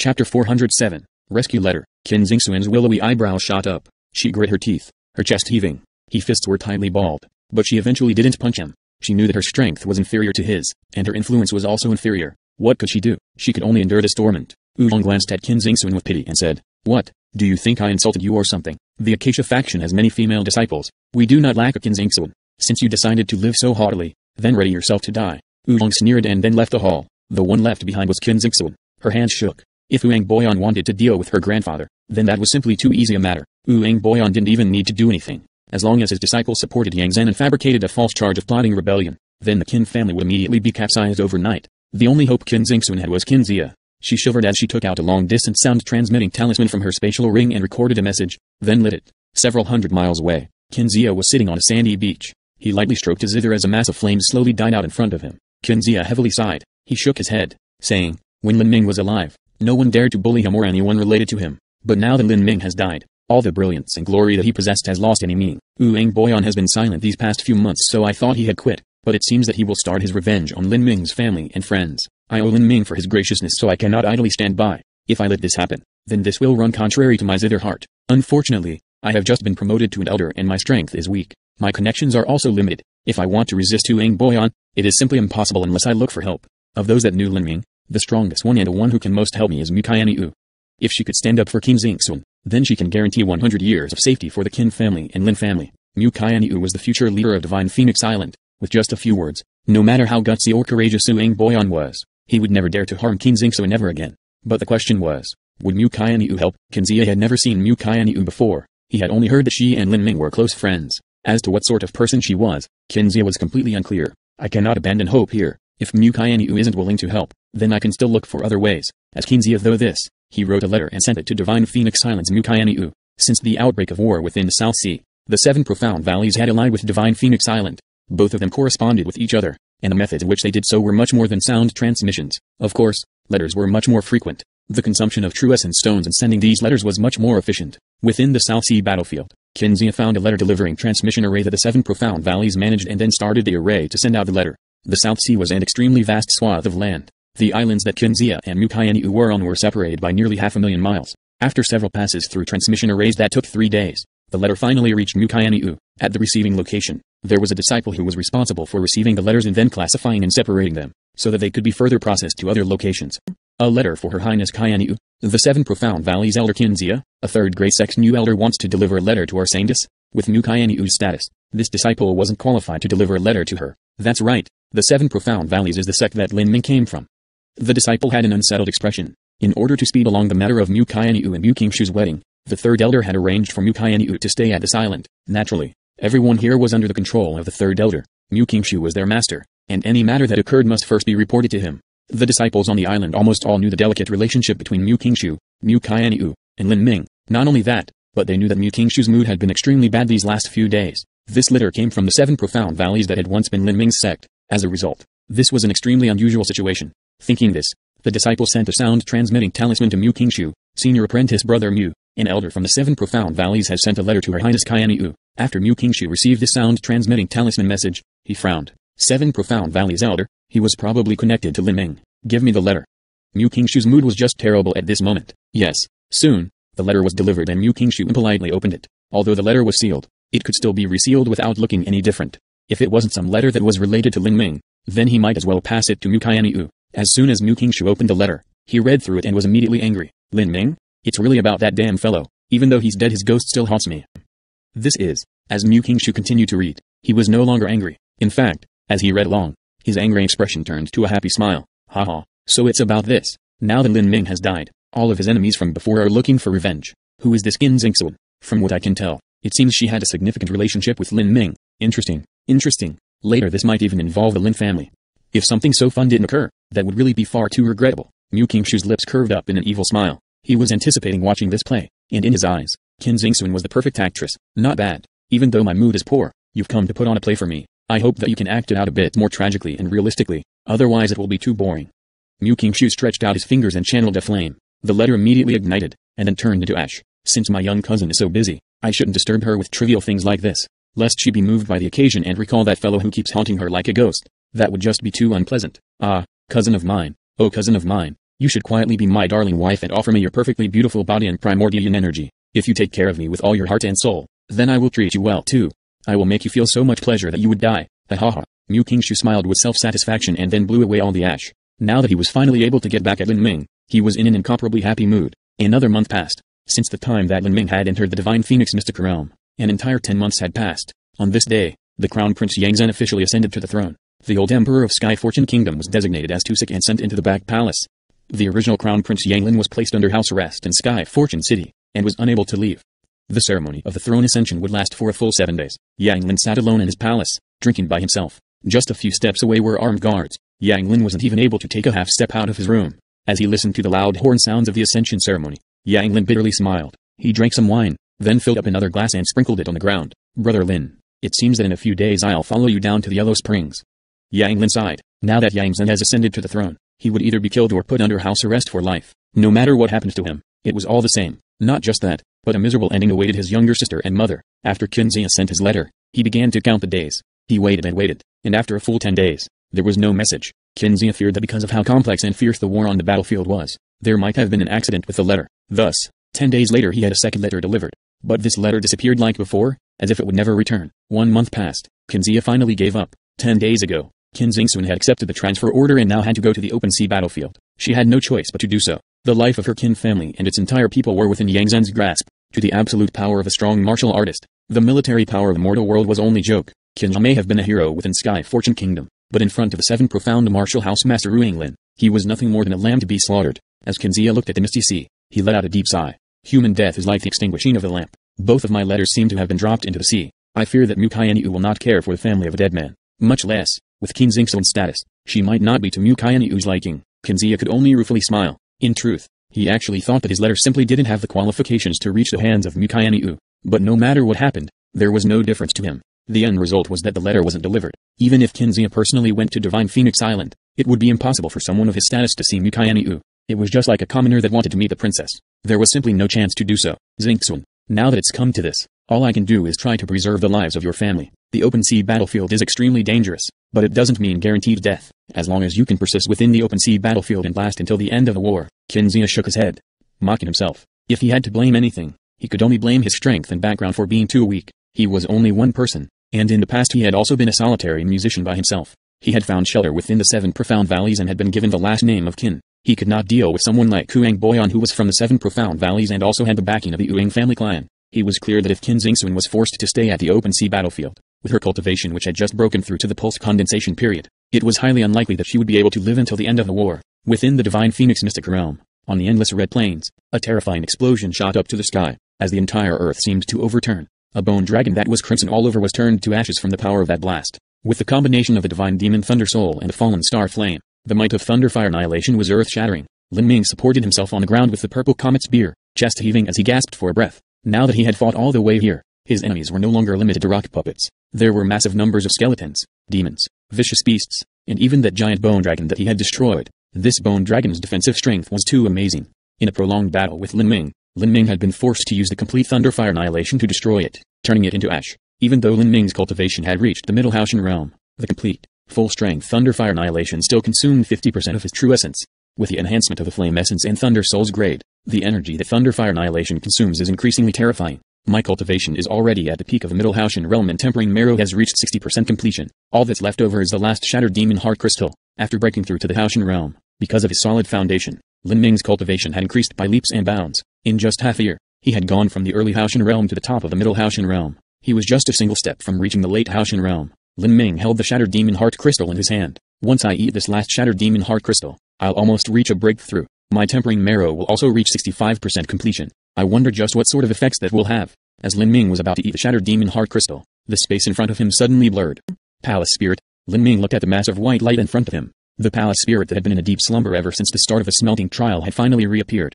Chapter 407. Rescue Letter. Qin Xingsun's willowy eyebrows shot up. She grit her teeth, her chest heaving. His fists were tightly balled, but she eventually didn't punch him. She knew that her strength was inferior to his, and her influence was also inferior. What could she do? She could only endure this torment. Oolong glanced at Qin Xingsun with pity and said, "What? Do you think I insulted you or something? The Acacia faction has many female disciples. We do not lack a Qin Xingsun. Since you decided to live so haughtily, then ready yourself to die." Oolong sneered and then left the hall. The one left behind was Qin Xingsun. Her hands shook. If Uang Boyan wanted to deal with her grandfather, then that was simply too easy a matter. Uang Boyan didn't even need to do anything. As long as his disciples supported Yang Zen and fabricated a false charge of plotting rebellion, then the Qin family would immediately be capsized overnight. The only hope Qin Xingsun had was Qin Ziya. She shivered as she took out a long-distance sound-transmitting talisman from her spatial ring and recorded a message, then lit it. Several hundred miles away, Qin Ziya was sitting on a sandy beach. He lightly stroked his zither as a mass of flames slowly died out in front of him. Qin Ziya heavily sighed. He shook his head, saying, "When Lin Ming was alive, no one dared to bully him or anyone related to him. But now that Lin Ming has died, all the brilliance and glory that he possessed has lost any meaning. Uang Boyan has been silent these past few months, so I thought he had quit, but it seems that he will start his revenge on Lin Ming's family and friends. I owe Lin Ming for his graciousness, so I cannot idly stand by. If I let this happen, then this will run contrary to my zither heart. Unfortunately, I have just been promoted to an elder and my strength is weak. My connections are also limited. If I want to resist Uang Boyan, it is simply impossible unless I look for help. Of those that knew Lin Ming, the strongest one and the one who can most help me is Mu Qianyu. If she could stand up for Qin Xingsun, then she can guarantee 100 years of safety for the Qin family and Lin family." Mu Qianyu was the future leader of Divine Phoenix Island. With just a few words, no matter how gutsy or courageous Uang Boyan was, he would never dare to harm Qin Xingsun ever again. But the question was, would Mu Qianyu help? Qin Ziya had never seen Mu Qianyu before. He had only heard that she and Lin Ming were close friends. As to what sort of person she was, Qin Ziya was completely unclear. "I cannot abandon hope here. If Mu Qianyu isn't willing to help, then I can still look for other ways." As Qin Ziya thought this, he wrote a letter and sent it to Divine Phoenix Island's Mu Qianyu. Since the outbreak of war within the South Sea, the seven profound valleys had allied with Divine Phoenix Island. Both of them corresponded with each other, and the methods in which they did so were much more than sound transmissions. Of course, letters were much more frequent. The consumption of true essence stones and sending these letters was much more efficient. Within the South Sea battlefield, Qin Ziya found a letter delivering transmission array that the seven profound valleys managed and then started the array to send out the letter. The South Sea was an extremely vast swath of land. The islands that Qin Ziya and Mu Qianyu were on were separated by nearly 500,000 miles. After several passes through transmission arrays that took 3 days, the letter finally reached Mu Qianyu. At the receiving location, there was a disciple who was responsible for receiving the letters and then classifying and separating them, so that they could be further processed to other locations. "A letter for Her Highness Qianyu, the Seven Profound Valleys Elder Qin Ziya, a third grade sex new elder wants to deliver a letter to our saintess." With Mu Qianyu's status, this disciple wasn't qualified to deliver a letter to her. "That's right, the Seven Profound Valleys is the sect that Lin Ming came from." The disciple had an unsettled expression. In order to speed along the matter of Mu Qianyu and Mu Qingshu's wedding, the third elder had arranged for Mu Qianyu to stay at this island. Naturally, everyone here was under the control of the third elder. Mu Qingshu was their master, and any matter that occurred must first be reported to him. The disciples on the island almost all knew the delicate relationship between Mu Qingshu, Mu Qianyu, and Lin Ming. Not only that, but they knew that Mu Qingshu's mood had been extremely bad these last few days. This letter came from the seven profound valleys that had once been Lin Ming's sect. As a result, this was an extremely unusual situation. Thinking this, the disciple sent a sound-transmitting talisman to Mu Qingshu, senior apprentice brother Mu, an elder from the Seven Profound Valleys has sent a letter to Her Highness Qianyu. After Mu Qingshu received the sound-transmitting talisman message, he frowned. "Seven Profound Valleys elder, he was probably connected to Lin Ming. Give me the letter." Mu Qingshu's mood was just terrible at this moment. "Yes." Soon, the letter was delivered and Mu Qingshu impolitely opened it. Although the letter was sealed, it could still be resealed without looking any different. If it wasn't some letter that was related to Lin Ming, then he might as well pass it to Mu Qianyu. As soon as Mu Qingshu opened the letter, he read through it and was immediately angry. "Lin Ming? It's really about that damn fellow. Even though he's dead, his ghost still haunts me." This is, as Mu Qingshu continued to read, he was no longer angry. In fact, as he read along, his angry expression turned to a happy smile. "Haha, so it's about this. Now that Lin Ming has died, all of his enemies from before are looking for revenge. Who is this Qin Xingsun? From what I can tell, it seems she had a significant relationship with Lin Ming. Interesting. Later this might even involve the Lin family. If something so fun didn't occur, that would really be far too regrettable." Mu Qingshu's lips curved up in an evil smile. He was anticipating watching this play, and in his eyes, Qin Xingsun was the perfect actress. "Not bad. Even though my mood is poor, you've come to put on a play for me. I hope that you can act it out a bit more tragically and realistically, otherwise it will be too boring." Mu Qingshu stretched out his fingers and channeled a flame. The letter immediately ignited, and then turned into ash. "Since my young cousin is so busy, I shouldn't disturb her with trivial things like this, lest she be moved by the occasion and recall that fellow who keeps haunting her like a ghost. That would just be too unpleasant. Ah, cousin of mine, You should quietly be my darling wife and offer me your perfectly beautiful body and primordial energy. If you take care of me with all your heart and soul, then I will treat you well too. I will make you feel so much pleasure that you would die. Ha. Mu Qingshu smiled with self-satisfaction and then blew away all the ash. Now that he was finally able to get back at Lin Ming, he was in an incomparably happy mood. Another month passed. Since the time that Lin Ming had entered the Divine Phoenix Mystic Realm, an entire 10 months had passed. On this day, the Crown Prince Yang Zen officially ascended to the throne. The old Emperor of Sky Fortune Kingdom was designated as Tusik and sent into the Back Palace. The original Crown Prince Yang Lin was placed under house arrest in Sky Fortune City, and was unable to leave. The ceremony of the throne ascension would last for a full 7 days. Yang Lin sat alone in his palace, drinking by himself. Just a few steps away were armed guards. Yang Lin wasn't even able to take a half step out of his room. As he listened to the loud horn sounds of the ascension ceremony, Yang Lin bitterly smiled. He drank some wine, then filled up another glass and sprinkled it on the ground. Brother Lin, it seems that in a few days I'll follow you down to the Yellow Springs. Yang Lin sighed. Now that Yang Zen has ascended to the throne, he would either be killed or put under house arrest for life. No matter what happened to him, it was all the same. Not just that, but a miserable ending awaited his younger sister and mother. After Qin Ziya sent his letter, he began to count the days. He waited and waited, and after a full 10 days, there was no message. Qin Ziya feared that because of how complex and fierce the war on the battlefield was, there might have been an accident with the letter. Thus, 10 days later he had a second letter delivered. But this letter disappeared like before, as if it would never return. 1 month passed. Qin Ziya finally gave up. 10 days ago, Qin Xingsun had accepted the transfer order and now had to go to the open sea battlefield. She had no choice but to do so. The life of her Qin family and its entire people were within Yang Zen's grasp. To the absolute power of a strong martial artist, the military power of the mortal world was only joke. Qin may have been a hero within Sky Fortune Kingdom, but in front of the seven profound martial house master Ruing Lin, he was nothing more than a lamb to be slaughtered. As Qin Ziya looked at the misty sea, he let out a deep sigh. Human death is like the extinguishing of the lamp. Both of my letters seem to have been dropped into the sea. I fear that Mu Qianyu will not care for the family of a dead man. Much less, with Qin Xingsun's status, she might not be to Mu Qianyu's liking. Qin Ziya could only ruefully smile. In truth, he actually thought that his letter simply didn't have the qualifications to reach the hands of Mu Qianyu. But no matter what happened, there was no difference to him. The end result was that the letter wasn't delivered. Even if Qin Ziya personally went to Divine Phoenix Island, it would be impossible for someone of his status to see Mu Qianyu. It was just like a commoner that wanted to meet the princess. There was simply no chance to do so. Zixun, now that it's come to this, all I can do is try to preserve the lives of your family. The open sea battlefield is extremely dangerous, but it doesn't mean guaranteed death. As long as you can persist within the open sea battlefield and last until the end of the war. Qin Ziya shook his head, mocking himself. If he had to blame anything, he could only blame his strength and background for being too weak. He was only one person, and in the past he had also been a solitary musician by himself. He had found shelter within the seven profound valleys and had been given the last name of Qin. He could not deal with someone like Uang Boyan, who was from the seven profound valleys and also had the backing of the Ouyang family clan. He was clear that if Qin Xingsun was forced to stay at the open sea battlefield, with her cultivation which had just broken through to the pulse condensation period, it was highly unlikely that she would be able to live until the end of the war. Within the Divine Phoenix Mystic Realm, on the endless Red Plains, a terrifying explosion shot up to the sky, as the entire earth seemed to overturn. A bone dragon that was crimson all over was turned to ashes from the power of that blast. With the combination of the Divine Demon Thunder Soul and the Fallen Star Flame, the might of Thunderfire Annihilation was earth-shattering. Lin Ming supported himself on the ground with the purple comet's spear, chest heaving as he gasped for breath. Now that he had fought all the way here, his enemies were no longer limited to rock puppets. There were massive numbers of skeletons, demons, vicious beasts, and even that giant bone dragon that he had destroyed. This bone dragon's defensive strength was too amazing. In a prolonged battle with Lin Ming had been forced to use the complete Thunderfire Annihilation to destroy it, turning it into ash. Even though Lin Ming's cultivation had reached the middle Haoshan Realm, the complete, full-strength Thunderfire Annihilation still consumed 50% of his true essence. With the enhancement of the Flame Essence and Thunder Soul's grade, the energy that Thunderfire Annihilation consumes is increasingly terrifying. My cultivation is already at the peak of the middle Haoshan Realm and Tempering marrow has reached 60% completion. All that's left over is the last shattered Demon Heart Crystal. After breaking through to the Haoshan Realm, because of his solid foundation, Lin Ming's cultivation had increased by leaps and bounds. In just half a year, he had gone from the early Haoshan Realm to the top of the middle Haoshan Realm. He was just a single step from reaching the late Haoshan Realm. Lin Ming held the shattered Demon Heart Crystal in his hand. Once I eat this last shattered Demon Heart Crystal, I'll almost reach a breakthrough. My Tempering marrow will also reach 65% completion. I wonder just what sort of effects that will have. As Lin Ming was about to eat the shattered Demon Heart Crystal, the space in front of him suddenly blurred. Palace Spirit. Lin Ming looked at the massive white light in front of him. The Palace Spirit that had been in a deep slumber ever since the start of the smelting trial had finally reappeared.